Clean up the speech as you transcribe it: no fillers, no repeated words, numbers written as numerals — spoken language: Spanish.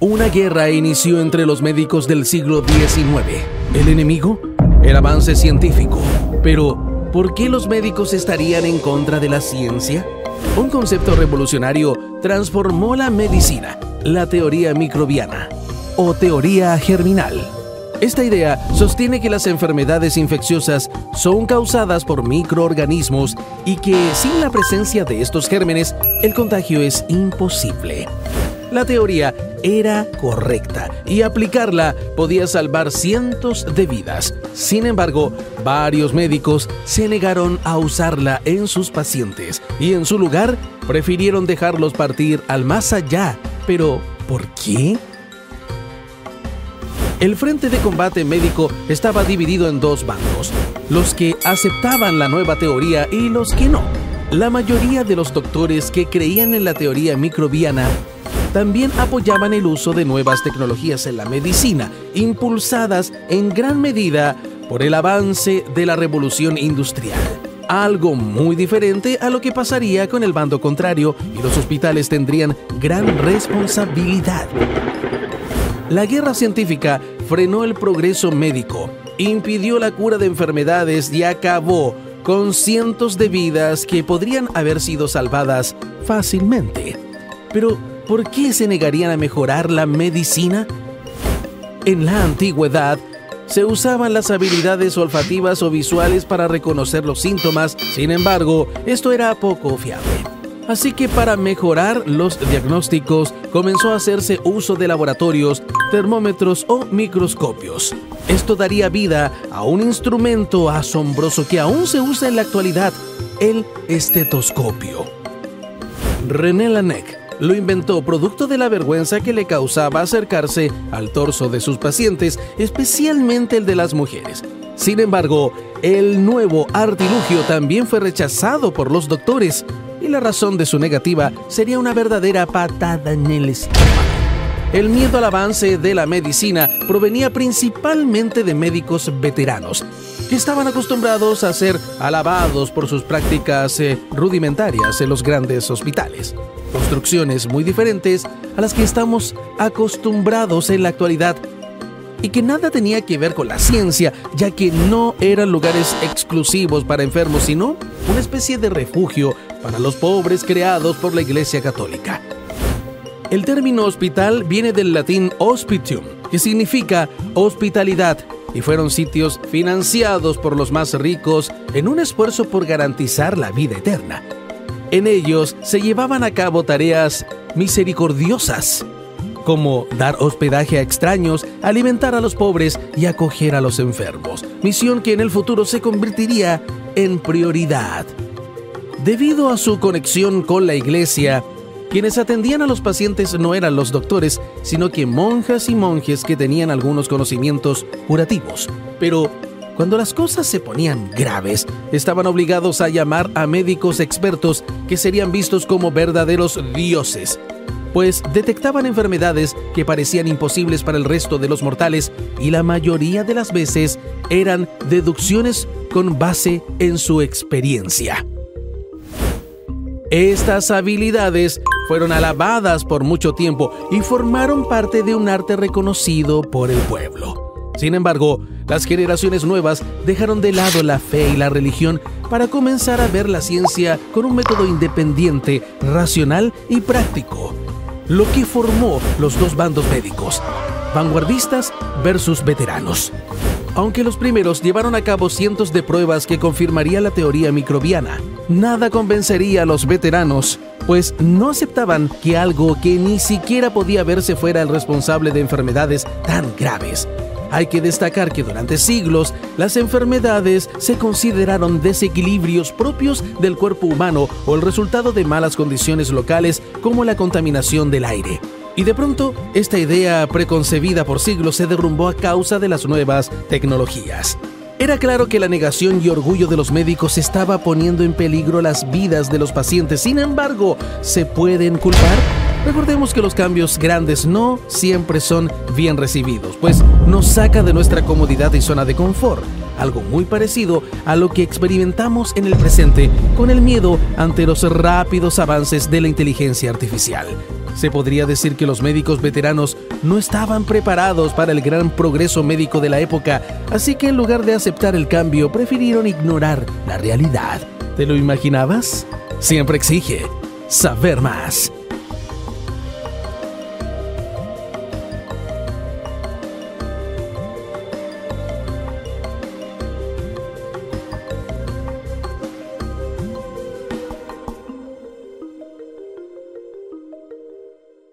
Una guerra inició entre los médicos del siglo XIX. ¿El enemigo? El avance científico. Pero, ¿por qué los médicos estarían en contra de la ciencia? Un concepto revolucionario transformó la medicina, la teoría microbiana o teoría germinal. Esta idea sostiene que las enfermedades infecciosas son causadas por microorganismos y que sin la presencia de estos gérmenes, el contagio es imposible. La teoría era correcta y aplicarla podía salvar cientos de vidas. Sin embargo, varios médicos se negaron a usarla en sus pacientes y en su lugar prefirieron dejarlos partir al más allá. Pero, ¿por qué? El frente de combate médico estaba dividido en dos bandos, los que aceptaban la nueva teoría y los que no. La mayoría de los doctores que creían en la teoría microbiana también apoyaban el uso de nuevas tecnologías en la medicina, impulsadas en gran medida por el avance de la revolución industrial. Algo muy diferente a lo que pasaría con el bando contrario, y los hospitales tendrían gran responsabilidad. La guerra científica frenó el progreso médico, impidió la cura de enfermedades y acabó con cientos de vidas que podrían haber sido salvadas fácilmente. Pero, ¿por qué se negarían a mejorar la medicina? En la antigüedad, se usaban las habilidades olfativas o visuales para reconocer los síntomas. Sin embargo, esto era poco fiable. Así que para mejorar los diagnósticos, comenzó a hacerse uso de laboratorios, termómetros o microscopios. Esto daría vida a un instrumento asombroso que aún se usa en la actualidad, el estetoscopio. René Laennec lo inventó producto de la vergüenza que le causaba acercarse al torso de sus pacientes, especialmente el de las mujeres. Sin embargo, el nuevo artilugio también fue rechazado por los doctores, y la razón de su negativa sería una verdadera patada en el estómago. El miedo al avance de la medicina provenía principalmente de médicos veteranos, que estaban acostumbrados a ser alabados por sus prácticas rudimentarias en los grandes hospitales. Construcciones muy diferentes a las que estamos acostumbrados en la actualidad y que nada tenía que ver con la ciencia, ya que no eran lugares exclusivos para enfermos, sino una especie de refugio para los pobres creados por la Iglesia Católica. El término hospital viene del latín hospitium, que significa hospitalidad, y fueron sitios financiados por los más ricos en un esfuerzo por garantizar la vida eterna. En ellos se llevaban a cabo tareas misericordiosas, como dar hospedaje a extraños, alimentar a los pobres y acoger a los enfermos, misión que en el futuro se convertiría en prioridad. Debido a su conexión con la Iglesia, quienes atendían a los pacientes no eran los doctores, sino que monjas y monjes que tenían algunos conocimientos curativos. Pero cuando las cosas se ponían graves, estaban obligados a llamar a médicos expertos que serían vistos como verdaderos dioses, pues detectaban enfermedades que parecían imposibles para el resto de los mortales y la mayoría de las veces eran deducciones con base en su experiencia. Estas habilidades fueron alabadas por mucho tiempo y formaron parte de un arte reconocido por el pueblo. Sin embargo, las generaciones nuevas dejaron de lado la fe y la religión para comenzar a ver la ciencia con un método independiente, racional y práctico, lo que formó los dos bandos médicos, vanguardistas versus veteranos. Aunque los primeros llevaron a cabo cientos de pruebas que confirmaría la teoría microbiana, nada convencería a los veteranos, pues no aceptaban que algo que ni siquiera podía verse fuera el responsable de enfermedades tan graves. Hay que destacar que durante siglos, las enfermedades se consideraron desequilibrios propios del cuerpo humano o el resultado de malas condiciones locales como la contaminación del aire. Y de pronto, esta idea preconcebida por siglos se derrumbó a causa de las nuevas tecnologías. Era claro que la negación y orgullo de los médicos estaba poniendo en peligro las vidas de los pacientes. Sin embargo, ¿se pueden culpar? Recordemos que los cambios grandes no siempre son bien recibidos, pues nos saca de nuestra comodidad y zona de confort, algo muy parecido a lo que experimentamos en el presente con el miedo ante los rápidos avances de la inteligencia artificial. Se podría decir que los médicos veteranos no estaban preparados para el gran progreso médico de la época, así que en lugar de aceptar el cambio, prefirieron ignorar la realidad. ¿Te lo imaginabas? Siempre exige saber más.